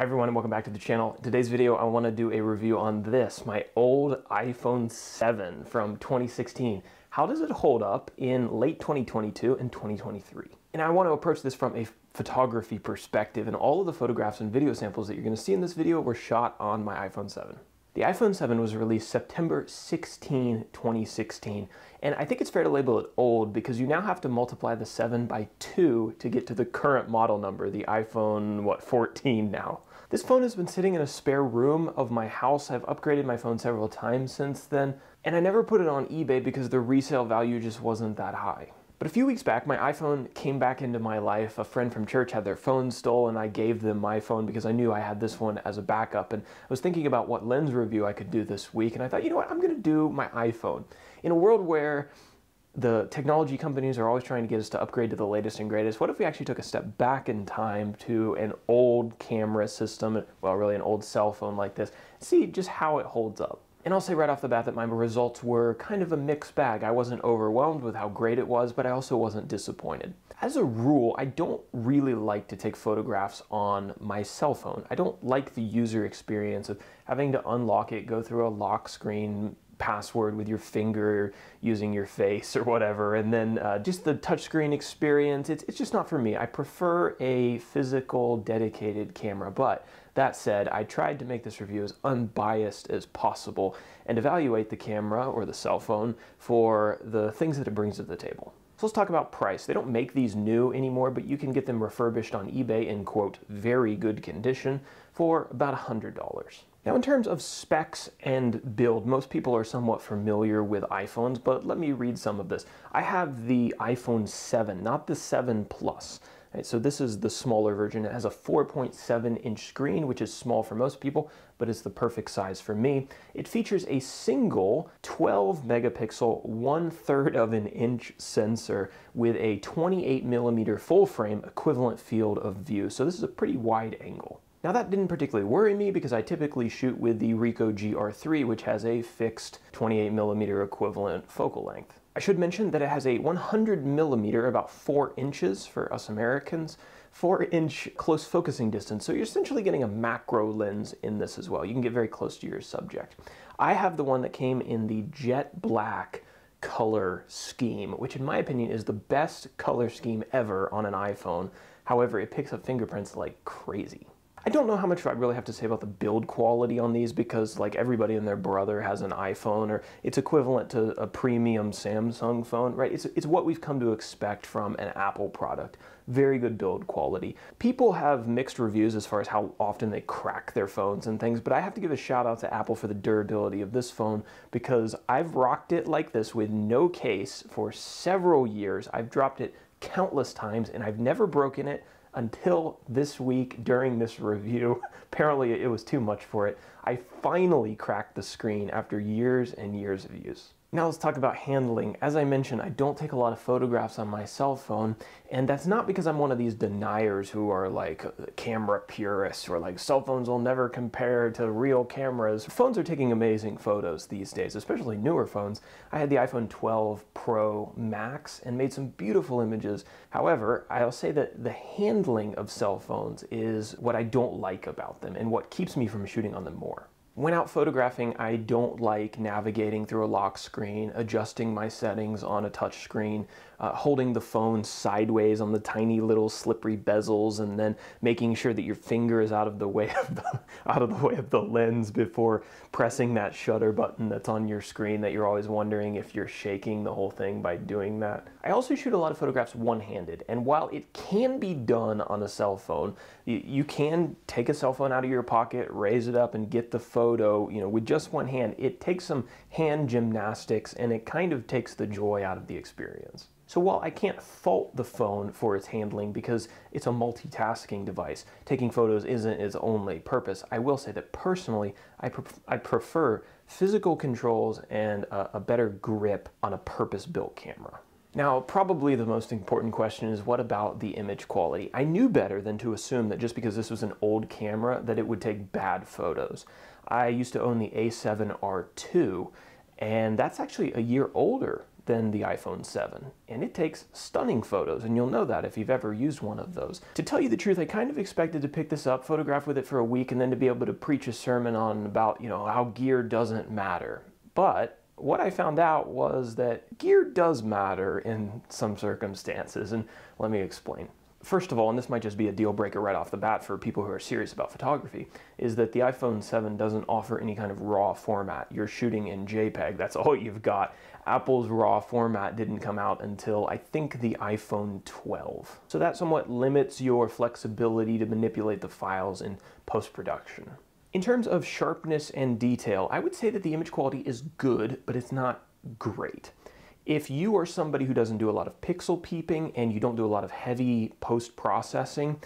Hi everyone and welcome back to the channel. In today's video I want to do a review on this, my old iPhone 7 from 2016. How does it hold up in late 2022 and 2023? And I want to approach this from a photography perspective, and all of the photographs and video samples that you're going to see in this video were shot on my iPhone 7. The iPhone 7 was released September 16, 2016, and I think it's fair to label it old because you now have to multiply the 7 by 2 to get to the current model number, the iPhone, 14 now. This phone has been sitting in a spare room of my house. I've upgraded my phone several times since then, and I never put it on eBay because the resale value just wasn't that high. But a few weeks back, my iPhone came back into my life. A friend from church had their phone stolen, and I gave them my phone because I knew I had this one as a backup. And I was thinking about what lens review I could do this week, and I thought, you know what, I'm gonna do my iPhone. In a world where the technology companies are always trying to get us to upgrade to the latest and greatest, what if we actually took a step back in time to an old camera system, well, really an old cell phone like this, see just how it holds up. And I'll say right off the bat that my results were kind of a mixed bag. I wasn't overwhelmed with how great it was, but I also wasn't disappointed. As a rule, I don't really like to take photographs on my cell phone. I don't like the user experience of having to unlock it, go through a lock screen, password with your finger, using your face or whatever, and then just the touchscreen experience. It's just not for me. I prefer a physical, dedicated camera. But that said, I tried to make this review as unbiased as possible and evaluate the camera or the cell phone for the things that it brings to the table. So let's talk about price. They don't make these new anymore, but you can get them refurbished on eBay in, quote, very good condition for about $100. Now, in terms of specs and build, most people are somewhat familiar with iPhones, but let me read some of this. I have the iPhone 7, not the 7 Plus. Right, so this is the smaller version. It has a 4.7-inch screen, which is small for most people, but it's the perfect size for me. It features a single 12-megapixel, 1/3 of an inch sensor with a 28mm full-frame equivalent field of view. So this is a pretty wide angle. Now that didn't particularly worry me because I typically shoot with the Ricoh GR III, which has a fixed 28mm equivalent focal length. I should mention that it has a 100mm, about 4 inches for us Americans, 4-inch close focusing distance. So you're essentially getting a macro lens in this as well. You can get very close to your subject. I have the one that came in the jet black color scheme, which in my opinion is the best color scheme ever on an iPhone. However, it picks up fingerprints like crazy. I don't know how much I really have to say about the build quality on these because like everybody and their brother has an iPhone, or it's equivalent to a premium Samsung phone, right? It's what we've come to expect from an Apple product. Very good build quality. People have mixed reviews as far as how often they crack their phones and things, but I have to give a shout out to Apple for the durability of this phone because I've rocked it like this with no case for several years. I've dropped it countless times and I've never broken it until this week during this review. Apparently it was too much for it. I finally cracked the screen after years and years of use. Now let's talk about handling. As I mentioned, I don't take a lot of photographs on my cell phone, and that's not because I'm one of these deniers who are like camera purists or like cell phones will never compare to real cameras. Phones are taking amazing photos these days, especially newer phones. I had the iPhone 12 Pro Max and made some beautiful images. However, I'll say that the handling of cell phones is what I don't like about them and what keeps me from shooting on them more. When out photographing, I don't like navigating through a lock screen, adjusting my settings on a touch screen, holding the phone sideways on the tiny little slippery bezels, and then making sure that your finger is out of the way of the, lens before pressing that shutter button that's on your screen that you're always wondering if you're shaking the whole thing by doing that. I also shoot a lot of photographs one-handed, and while it can be done on a cell phone, you can take a cell phone out of your pocket, raise it up, and get the photo, you know, with just one hand. It takes some hand gymnastics and it kind of takes the joy out of the experience. So while I can't fault the phone for its handling because it's a multitasking device, taking photos isn't its only purpose, I will say that personally I prefer physical controls and a better grip on a purpose-built camera. Now, probably the most important question is, what about the image quality? I knew better than to assume that just because this was an old camera that it would take bad photos. I used to own the A7R2, and that's actually a year older than the iPhone 7. And it takes stunning photos, and you'll know that if you've ever used one of those. To tell you the truth, I kind of expected to pick this up, photograph with it for a week, and then to be able to preach a sermon on about, you know, how gear doesn't matter. But what I found out was that gear does matter in some circumstances, and let me explain. First of all, and this might just be a deal breaker right off the bat for people who are serious about photography, is that the iPhone 7 doesn't offer any kind of raw format. You're shooting in JPEG, that's all you've got. Apple's raw format didn't come out until, I think, the iPhone 12. So that somewhat limits your flexibility to manipulate the files in post-production. In terms of sharpness and detail, I would say that the image quality is good, but it's not great. If you are somebody who doesn't do a lot of pixel peeping and you don't do a lot of heavy post-processing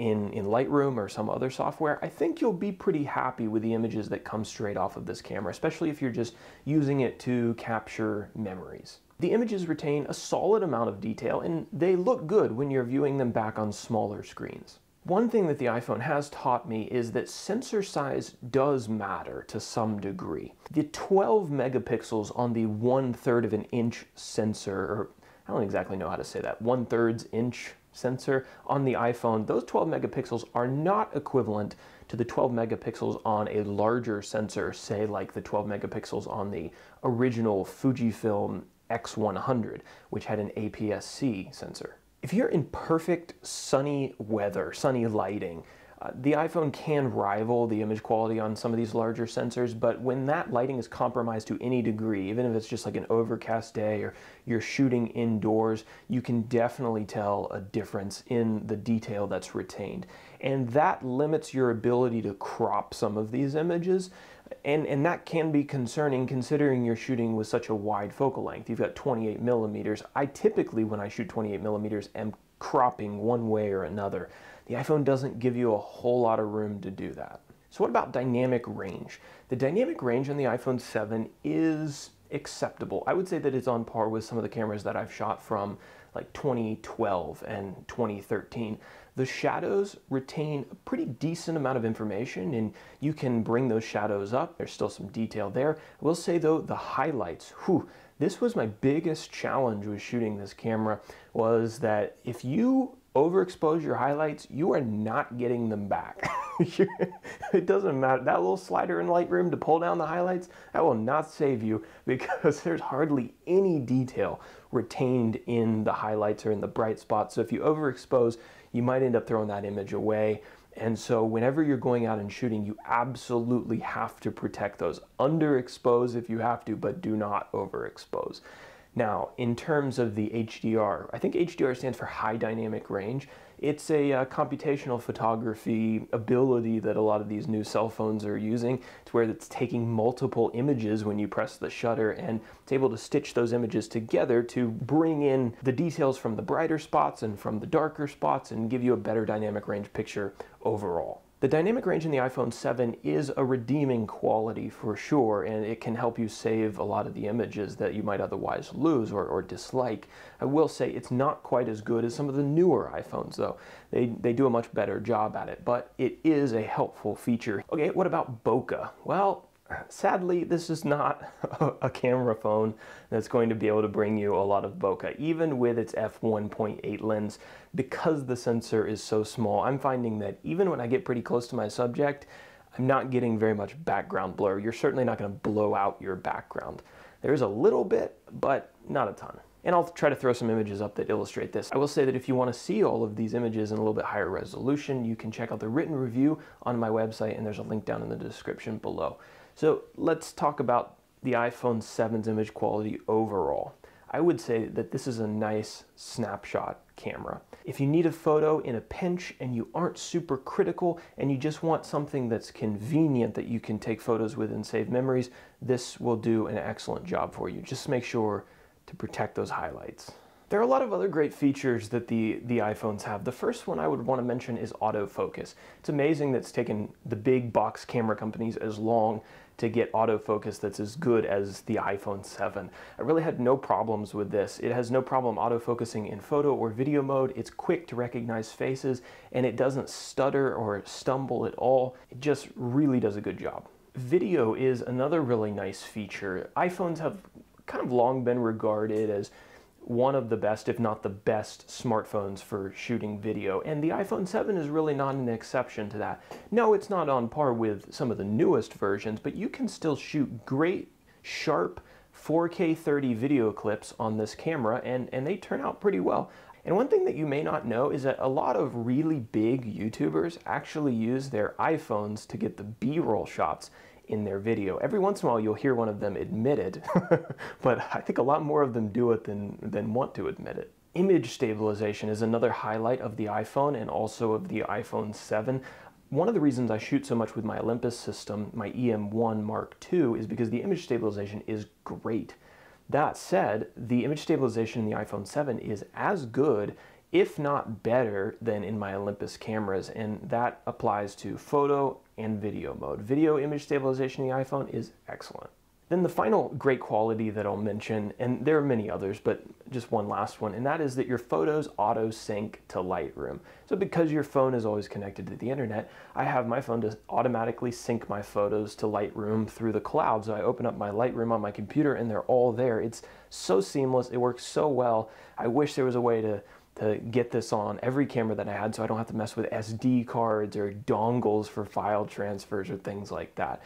in Lightroom or some other software, I think you'll be pretty happy with the images that come straight off of this camera, especially if you're just using it to capture memories. The images retain a solid amount of detail, and they look good when you're viewing them back on smaller screens. One thing that the iPhone has taught me is that sensor size does matter to some degree. The 12 megapixels on the 1/3 of an inch sensor, or I don't exactly know how to say that, 1/3 inch sensor on the iPhone, those 12 megapixels are not equivalent to the 12 megapixels on a larger sensor, say like the 12 megapixels on the original Fujifilm X100, which had an APS-C sensor. If you're in perfect sunny weather, sunny lighting, the iPhone can rival the image quality on some of these larger sensors, but when that lighting is compromised to any degree, even if it's just like an overcast day or you're shooting indoors, you can definitely tell a difference in the detail that's retained. And that limits your ability to crop some of these images. And that can be concerning considering you're shooting with such a wide focal length. You've got 28 millimeters. I typically, when I shoot 28 millimeters, am cropping one way or another. The iPhone doesn't give you a whole lot of room to do that. So what about dynamic range? The dynamic range on the iPhone 7 is acceptable. I would say that it's on par with some of the cameras that I've shot from like 2012 and 2013. The shadows retain a pretty decent amount of information, and you can bring those shadows up. There's still some detail there. I will say though, the highlights, this was my biggest challenge with shooting this camera, was that if you overexpose your highlights, you are not getting them back. It doesn't matter. That little slider in Lightroom to pull down the highlights, that will not save you, because there's hardly any detail retained in the highlights or in the bright spots. So if you overexpose, you might end up throwing that image away. And so whenever you're going out and shooting, you absolutely have to protect those. Underexpose if you have to, but do not overexpose. Now, in terms of the HDR, I think HDR stands for high dynamic range. It's a computational photography ability that a lot of these new cell phones are using. It's where it's taking multiple images when you press the shutter, and it's able to stitch those images together to bring in the details from the brighter spots and from the darker spots and give you a better dynamic range picture overall. The dynamic range in the iPhone 7 is a redeeming quality for sure, and it can help you save a lot of the images that you might otherwise lose or dislike. I will say it's not quite as good as some of the newer iPhones though. They do a much better job at it, but it is a helpful feature. Okay, what about bokeh? Well, sadly, this is not a camera phone that's going to be able to bring you a lot of bokeh, even with its f1.8 lens, because the sensor is so small. I'm finding that even when I get pretty close to my subject, I'm not getting very much background blur. You're certainly not going to blow out your background. There is a little bit, but not a ton. And I'll try to throw some images up that illustrate this. I will say that if you want to see all of these images in a little bit higher resolution, you can check out the written review on my website, and there's a link down in the description below. So let's talk about the iPhone 7's image quality overall. I would say that this is a nice snapshot camera. If you need a photo in a pinch and you aren't super critical and you just want something that's convenient that you can take photos with and save memories, this will do an excellent job for you. Just make sure to protect those highlights. There are a lot of other great features that the iPhones have. The first one I would want to mention is autofocus. It's amazing that it's taken the big box camera companies as long to get autofocus that's as good as the iPhone 7. I really had no problems with this. It has no problem autofocusing in photo or video mode. It's quick to recognize faces, and it doesn't stutter or stumble at all. It just really does a good job. Video is another really nice feature. iPhones have kind of long been regarded as one of the best, if not the best, smartphones for shooting video, and the iPhone 7 is really not an exception to that. No, it's not on par with some of the newest versions, but you can still shoot great, sharp 4K 30 video clips on this camera, and they turn out pretty well. And one thing that you may not know is that a lot of really big YouTubers actually use their iPhones to get the B-roll shots in their video. Every once in a while you'll hear one of them admit it, but I think a lot more of them do it than want to admit it. Image stabilization is another highlight of the iPhone and also of the iPhone 7. One of the reasons I shoot so much with my Olympus system, my EM1 Mark II, is because the image stabilization is great. That said, the image stabilization in the iPhone 7 is as good, if not better, than in my Olympus cameras, and that applies to photo and video mode. Video image stabilization in the iPhone is excellent. Then the final great quality that I'll mention, and there are many others, but just one last one, and that is that your photos auto sync to Lightroom. So because your phone is always connected to the internet, I have my phone to automatically sync my photos to Lightroom through the cloud. So I open up my Lightroom on my computer and they're all there. It's so seamless, it works so well. I wish there was a way to get this on every camera that I had so I don't have to mess with SD cards or dongles for file transfers or things like that.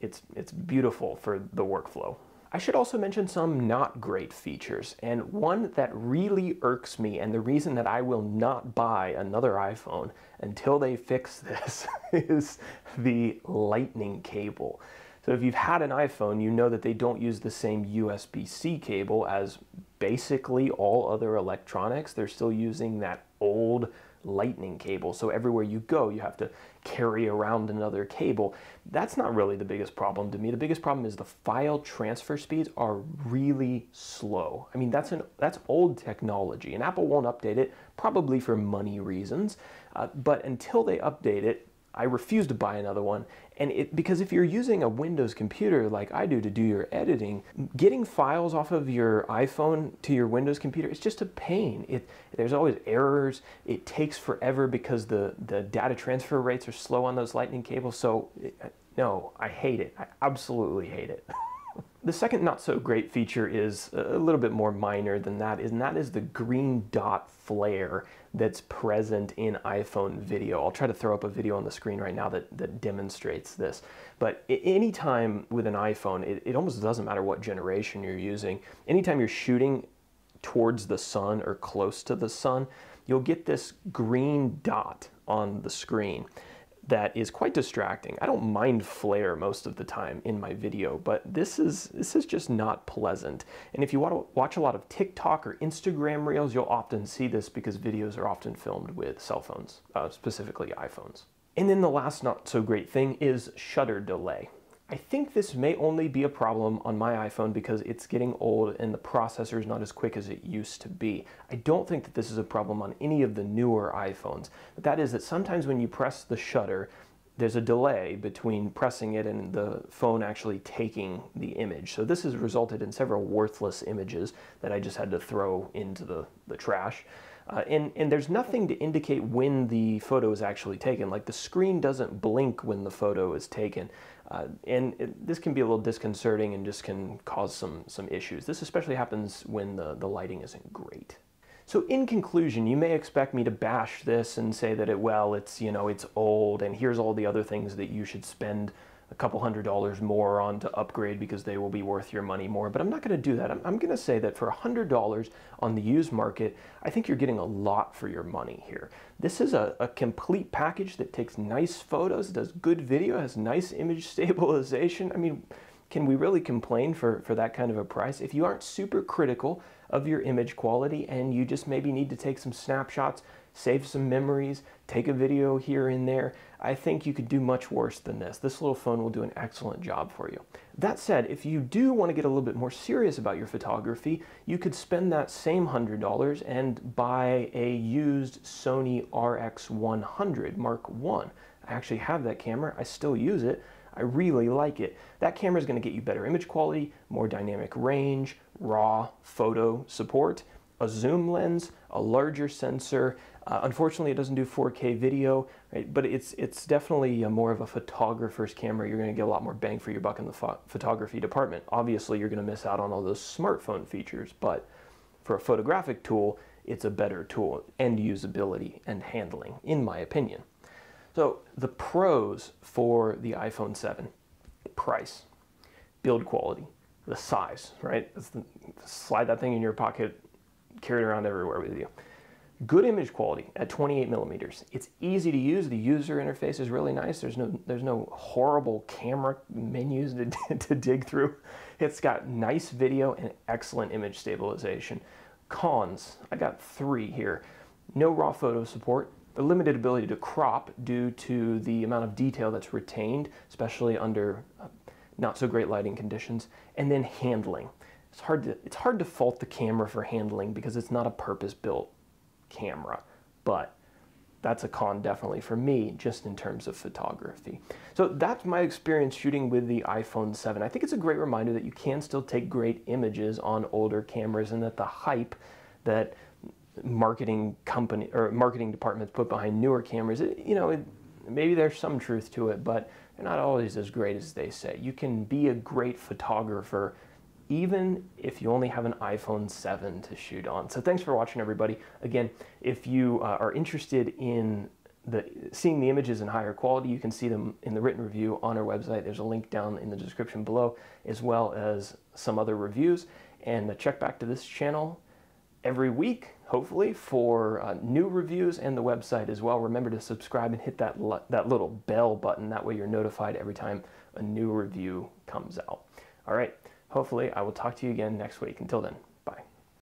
It's beautiful for the workflow. I should also mention some not great features, and one that really irks me, and the reason that I will not buy another iPhone until they fix this, is the lightning cable. So if you've had an iPhone, you know that they don't use the same USB-C cable as basically all other electronics. They're still using that old lightning cable. So everywhere you go, you have to carry around another cable. That's not really the biggest problem to me. The biggest problem is the file transfer speeds are really slow. I mean, that's old technology, and Apple won't update it, probably for money reasons. But until they update it, I refuse to buy another one, because if you're using a Windows computer like I do to do your editing, getting files off of your iPhone to your Windows computer, it's just a pain. There's always errors, it takes forever because the data transfer rates are slow on those lightning cables, so no, I hate it. I absolutely hate it. The second not so great feature is a little bit more minor than that, and that is the green dot flare that's present in iPhone video. I'll try to throw up a video on the screen right now that demonstrates this. But anytime with an iPhone, it almost doesn't matter what generation you're using, anytime you're shooting towards the sun or close to the sun, you'll get this green dot on the screen. That is quite distracting. I don't mind flare most of the time in my video, but this is just not pleasant. And if you want to watch a lot of TikTok or Instagram reels, you'll often see this because videos are often filmed with cell phones, specifically iPhones. And then the last not so great thing is shutter delay. I think this may only be a problem on my iPhone because it's getting old and the processor is not as quick as it used to be. I don't think that this is a problem on any of the newer iPhones, but that is that sometimes when you press the shutter, there's a delay between pressing it and the phone actually taking the image. So this has resulted in several worthless images that I just had to throw into the trash. And there's nothing to indicate when the photo is actually taken. Like, the screen doesn't blink when the photo is taken. This can be a little disconcerting and just can cause some issues. This especially happens when the lighting isn't great. So in conclusion, you may expect me to bash this and say that it's old, and here's all the other things that you should spend a couple $100 more on to upgrade because they will be worth your money more, but I'm not gonna do that. I'm gonna say that for $100 on the used market, I think you're getting a lot for your money here. This is a complete package that takes nice photos, does good video, has nice image stabilization. I mean, can we really complain for that kind of a price? If you aren't super critical of your image quality and you just maybe need to take some snapshots, save some memories, take a video here and there, I think you could do much worse than this. This little phone will do an excellent job for you. That said, if you do want to get a little bit more serious about your photography, you could spend that same $100 and buy a used Sony RX100 Mark I. I actually have that camera, I still use it, I really like it. That camera is going to get you better image quality, more dynamic range, raw photo support, a zoom lens, a larger sensor, Unfortunately, it doesn't do 4K video, right? But it's definitely more of a photographer's camera. You're going to get a lot more bang for your buck in the photography department. Obviously, you're going to miss out on all those smartphone features, but for a photographic tool, it's a better tool, and usability and handling, in my opinion. So the pros for the iPhone 7, price, build quality, the size, right? Slide that thing in your pocket, carry it around everywhere with you. Good image quality at 28 millimeters. It's easy to use. The user interface is really nice. There's no horrible camera menus to dig through. It's got nice video and excellent image stabilization. Cons, I got 3 here. No raw photo support. A limited ability to crop due to the amount of detail that's retained, especially under not so great lighting conditions. And then handling. It's hard to fault the camera for handling because it's not a purpose-built camera, but that's a con definitely for me, just in terms of photography. So that's my experience shooting with the iPhone 7. I think it's a great reminder that you can still take great images on older cameras, and that the hype that marketing company or marketing departments put behind newer cameras, maybe there's some truth to it, but they're not always as great as they say. You can be a great photographer even if you only have an iPhone 7 to shoot on. So thanks for watching, everybody. Again, if you are interested in seeing the images in higher quality, you can see them in the written review on our website. There's a link down in the description below, as well as some other reviews. And check back to this channel every week, hopefully, for new reviews, and the website as well. Remember to subscribe and hit that little bell button. That way you're notified every time a new review comes out. All right. Hopefully, I will talk to you again next week. Until then.